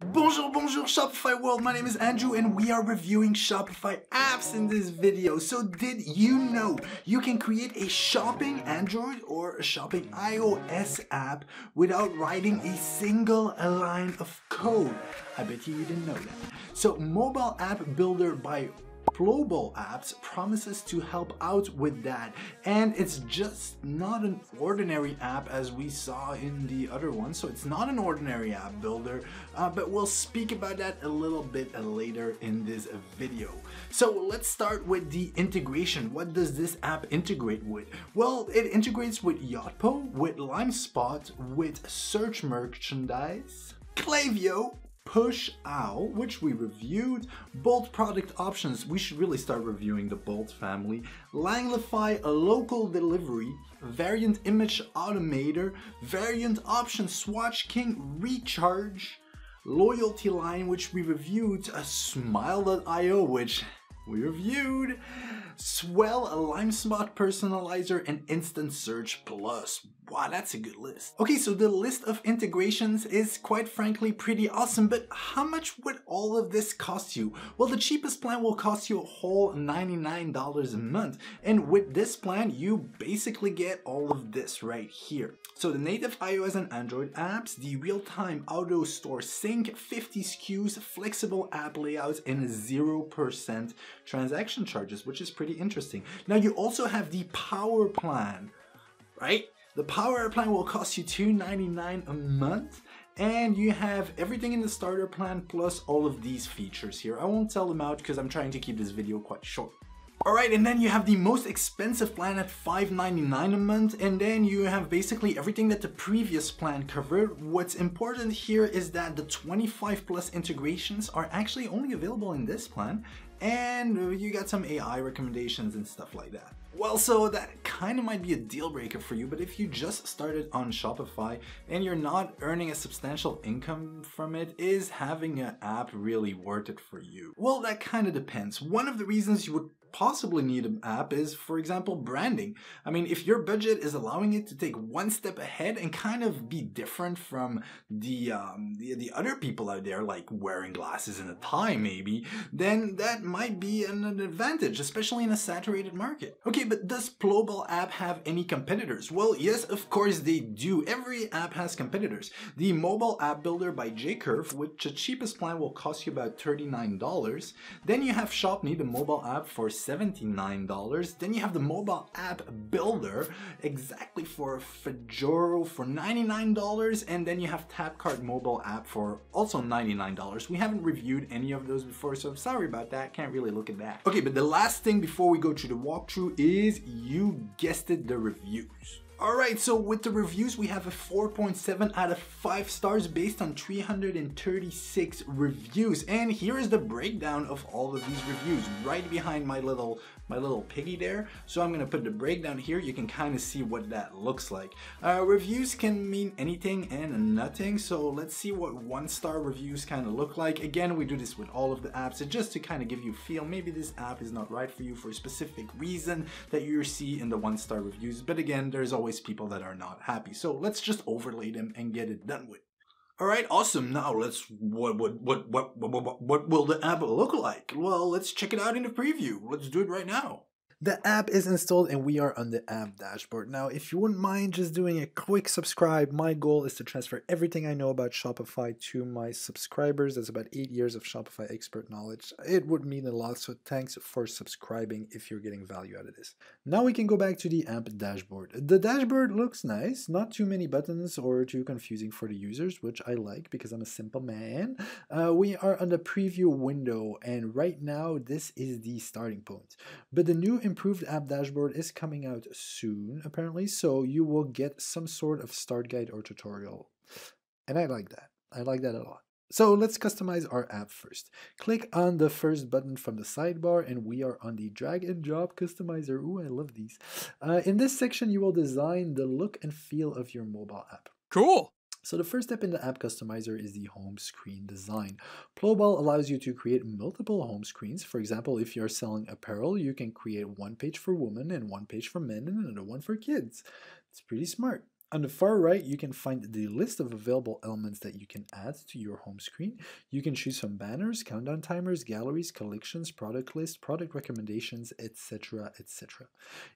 Bonjour Shopify world, my name is Andrew and we are reviewing Shopify apps in this video. So did you know you can create a shopping Android or a shopping iOS app without writing a single line of code? I bet you didn't know that. So mobile app builder by Plobal Apps promises to help out with that, and it's just not an ordinary app as we saw in the other one. So it's not an ordinary app builder, but we'll speak about that a little bit later in this video. So let's start with the integration. What does this app integrate with? Well, it integrates with Yotpo, with LimeSpot, with Search Merchandise, Klaviyo, PushOwl, which we reviewed, Bolt product options, we should really start reviewing the Bolt family, Langlify, a local delivery, Variant Image Automator, Variant Option Swatch King, Recharge, Loyalty Line, which we reviewed, Smile.io, which we reviewed, Swell, a LimeSpot Personalizer, and Instant Search Plus. Wow, that's a good list. Okay, so the list of integrations is quite frankly pretty awesome, but how much would all of this cost you? Well, the cheapest plan will cost you a whole $99 a month. And with this plan, you basically get all of this right here. So the native iOS and Android apps, the real-time auto store sync, 50 SKUs, flexible app layouts, and 0% transaction charges, which is pretty interesting. Now you also have the power plan, right? The power plan will cost you $2.99 a month, and you have everything in the starter plan plus all of these features here. I won't tell them out because I'm trying to keep this video quite short. Alright, and then you have the most expensive plan at $5.99 a month, and then you have basically everything that the previous plan covered. What's important here is that the 25+ integrations are actually only available in this plan, and you got some AI recommendations and stuff like that. Well, so that kind of might be a deal breaker for you, but if you just started on Shopify and you're not earning a substantial income from it, is having an app really worth it for you? Well, that kind of depends. One of the reasons you would possibly need an app is, for example, branding. I mean, if your budget is allowing it to take one step ahead and kind of be different from the other people out there, like wearing glasses and a tie maybe, then that might be an advantage, especially in a saturated market. Okay, but does Plobal app have any competitors? Well, yes, of course they do. Every app has competitors. The mobile app builder by JCurve, which the cheapest plan will cost you about $39. Then you have ShopNeed, the mobile app, for $79. Then you have the mobile app builder exactly for Fajoro for $99, and then you have TapCard mobile app for also $99. We haven't reviewed any of those before, so I'm sorry about that, can't really look at that. Okay, but the last thing before we go to the walkthrough is, you guessed it, the reviews. Alright, so with the reviews, we have a 4.7 out of 5 stars based on 336 reviews. And here is the breakdown of all of these reviews, right behind my little piggy there. So I'm gonna put the breakdown here, you can kind of see what that looks like. Reviews can mean anything and nothing, so let's see what 1-star reviews kind of look like. Again, we do this with all of the apps, so just to kind of give you a feel, maybe this app is not right for you for a specific reason that you see in the 1-star reviews, but again, there's always people that are not happy, so let's just overlay them and get it done with. All right, awesome. Now let's what will the app look like? Well, let's check it out in the preview. Let's do it right now. The app is installed and we are on the app dashboard. Now, if you wouldn't mind just doing a quick subscribe, my goal is to transfer everything I know about Shopify to my subscribers. That's about 8 years of Shopify expert knowledge. It would mean a lot, so thanks for subscribing if you're getting value out of this. Now we can go back to the app dashboard. The dashboard looks nice, not too many buttons or too confusing for the users, which I like because I'm a simple man. We are on the preview window and right now this is the starting point. But the new improved app dashboard is coming out soon apparently, so you will get some sort of start guide or tutorial, and I like that a lot. So let's customize our app first. Click on the first button from the sidebar and we are on the drag and drop customizer. Ooh, I love these. In this section you will design the look and feel of your mobile app. Cool. So the first step in the app customizer is the home screen design. Plobal allows you to create multiple home screens. For example, if you're selling apparel, you can create one page for women and one page for men and another one for kids. It's pretty smart. On the far right, you can find the list of available elements that you can add to your home screen. You can choose from banners, countdown timers, galleries, collections, product lists, product recommendations, etc., etc.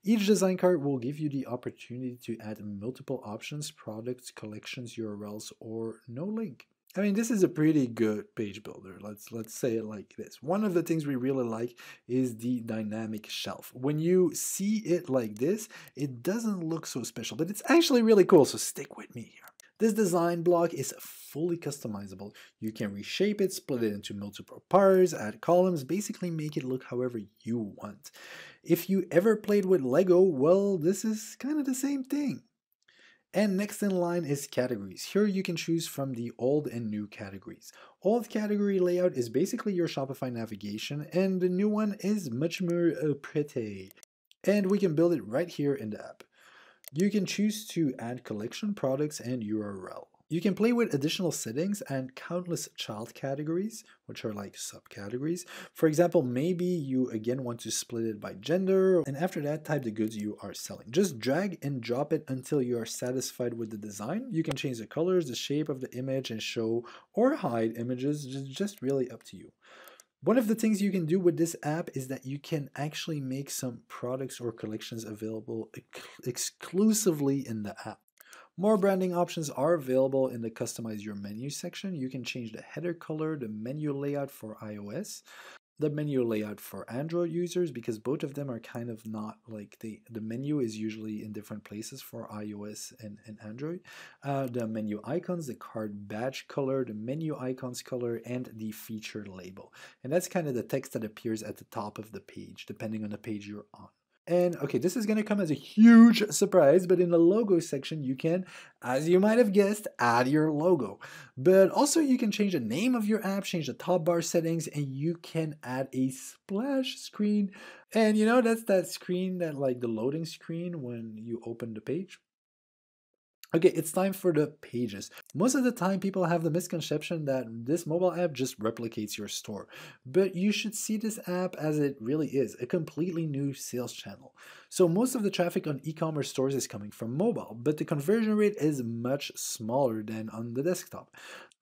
Each design card will give you the opportunity to add multiple options, products, collections, URLs, or no link. I mean, this is a pretty good page builder. Let's say it like this. One of the things we really like is the dynamic shelf. When you see it like this, it doesn't look so special, but it's actually really cool, so stick with me here. This design block is fully customizable. You can reshape it, split it into multiple parts, add columns, basically make it look however you want. If you ever played with Lego, well, this is kind of the same thing. And next in line is categories. Here you can choose from the old and new categories. Old category layout is basically your Shopify navigation, and the new one is much more pretty. And we can build it right here in the app. You can choose to add collection, products, and URL. You can play with additional settings and countless child categories, which are like subcategories. For example, maybe you again want to split it by gender, and after that type the goods you are selling. Just drag and drop it until you are satisfied with the design. You can change the colors, the shape of the image, and show or hide images, just really up to you. One of the things you can do with this app is that you can actually make some products or collections available exclusively in the app. More branding options are available in the Customize Your Menu section. You can change the header color, the menu layout for iOS, the menu layout for Android users, because both of them are kind of not like the menu is usually in different places for iOS and Android. The menu icons, the card badge color, the menu icons color, and the feature label. And that's kind of the text that appears at the top of the page, depending on the page you're on. And okay, this is going to come as a huge surprise, but in the logo section, you can, as you might have guessed, add your logo. But also you can change the name of your app, change the top bar settings, and you can add a splash screen. And you know, that's that screen that like the loading screen when you open the page. Okay, it's time for the pages. Most of the time people have the misconception that this mobile app just replicates your store, but you should see this app as it really is, a completely new sales channel. So most of the traffic on e-commerce stores is coming from mobile, but the conversion rate is much smaller than on the desktop.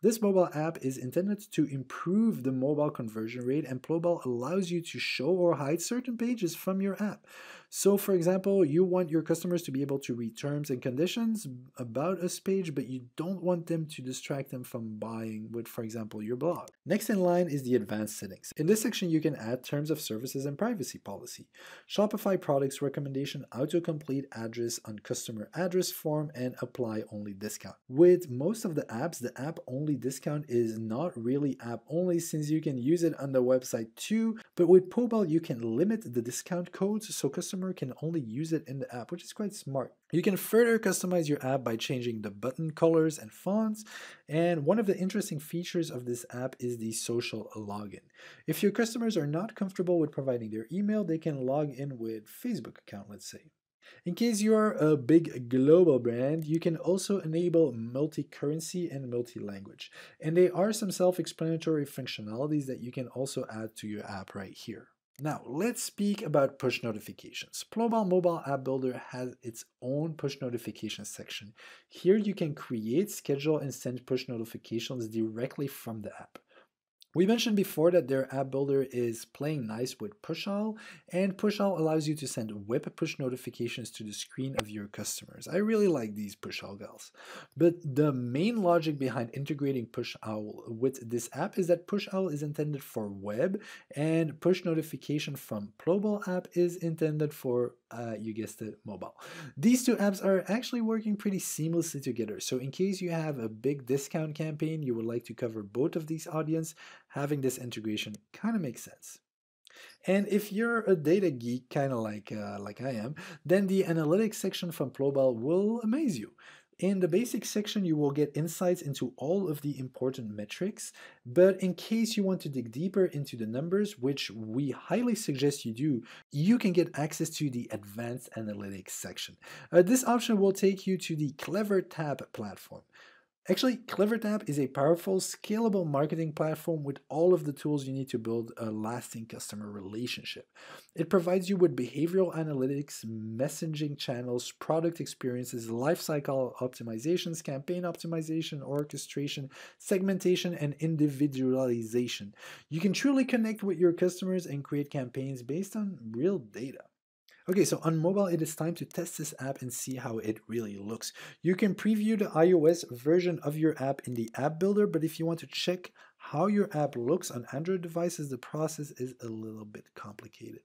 This mobile app is intended to improve the mobile conversion rate, and Plobal allows you to show or hide certain pages from your app. So for example, you want your customers to be able to read terms and conditions about us page, but you don't want them to distract them from buying with, for example, your blog. Next in line is the advanced settings. In this section, you can add terms of services and privacy policy, Shopify products recommendation, autocomplete address on customer address form, and apply only discount. With most of the apps, the app only discount is not really app only, since you can use it on the website too, but with Plobal you can limit the discount codes so customer can only use it in the app, which is quite smart. You can further customize your app by changing the button colors and fonts, and one of the interesting features of this app is the social login. If your customers are not comfortable with providing their email, they can log in with Facebook account, let's say. In case you are a big global brand, you can also enable multi-currency and multi-language. And there are some self-explanatory functionalities that you can also add to your app right here. Now, let's speak about push notifications. Plobal Mobile App Builder has its own push notification section. Here you can create, schedule, and send push notifications directly from the app. We mentioned before that their app builder is playing nice with PushOwl, and PushOwl allows you to send web push notifications to the screen of your customers. I really like these PushOwl gals. But the main logic behind integrating PushOwl with this app is that PushOwl is intended for web, and push notification from Plobal app is intended for, you guessed it, mobile. These two apps are actually working pretty seamlessly together, so in case you have a big discount campaign, you would like to cover both of these audiences, having this integration kind of makes sense. And if you're a data geek, kind of like I am, then the analytics section from Plobal will amaze you. In the basic section, you will get insights into all of the important metrics, but in case you want to dig deeper into the numbers, which we highly suggest you do, you can get access to the advanced analytics section. This option will take you to the CleverTap platform. Actually, CleverTap is a powerful, scalable marketing platform with all of the tools you need to build a lasting customer relationship. It provides you with behavioral analytics, messaging channels, product experiences, lifecycle optimizations, campaign optimization, orchestration, segmentation, and individualization. You can truly connect with your customers and create campaigns based on real data. Okay, so on mobile, it is time to test this app and see how it really looks. You can preview the iOS version of your app in the app builder, but if you want to check how your app looks on Android devices, the process is a little bit complicated.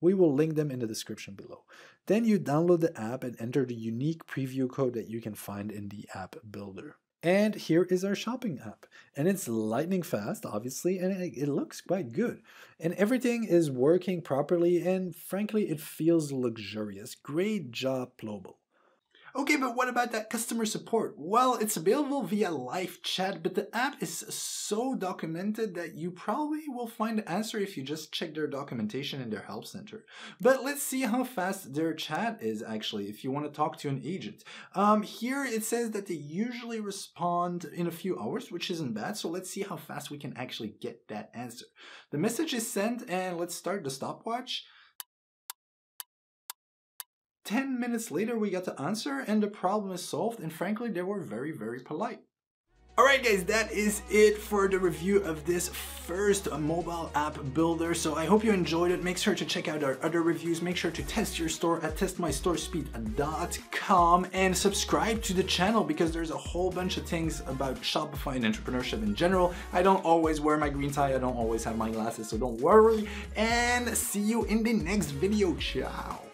We will link them in the description below. Then you download the app and enter the unique preview code that you can find in the app builder. And here is our shopping app, and it's lightning fast, obviously, and it looks quite good. And everything is working properly, and frankly, it feels luxurious. Great job, Plobal. Okay, but what about that customer support? Well, it's available via live chat, but the app is so documented that you probably will find the answer if you just check their documentation in their help center. But let's see how fast their chat is actually if you want to talk to an agent. Here it says that they usually respond in a few hours, which isn't bad, so let's see how fast we can actually get that answer. The message is sent, and let's start the stopwatch. 10 minutes later, we got the answer and the problem is solved, and frankly, they were very polite. Alright guys, that is it for the review of this first mobile app builder. So I hope you enjoyed it. Make sure to check out our other reviews. Make sure to test your store at testmystorespeed.com and subscribe to the channel because there's a whole bunch of things about Shopify and entrepreneurship in general. I don't always wear my green tie. I don't always have my glasses, so don't worry. And see you in the next video. Ciao.